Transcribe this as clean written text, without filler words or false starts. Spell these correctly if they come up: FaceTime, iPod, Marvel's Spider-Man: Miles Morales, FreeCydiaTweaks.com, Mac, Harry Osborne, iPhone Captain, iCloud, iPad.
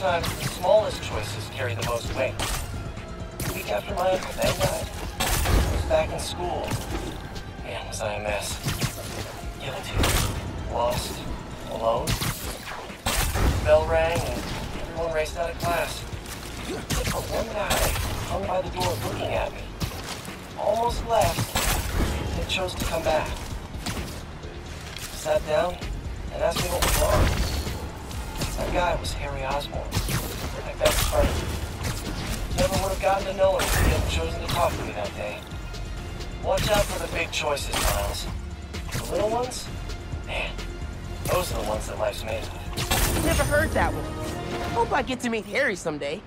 Sometimes the smallest choices carry the most weight. The week after my Uncle Ben died, I was back in school. Man, was I a mess. Guilty. Lost. Alone. The bell rang and everyone raced out of class. Except for one guy hung by the door looking at me. Almost left, and chose to come back. Sat down and asked me what was wrong. That guy was Harry Osborne, my best friend. Never would have gotten to know him if he hadn't chosen to talk to me that day. Watch out for the big choices, Miles. The little ones? Man, those are the ones that life's made of. Never heard that one. Hope I get to meet Harry someday.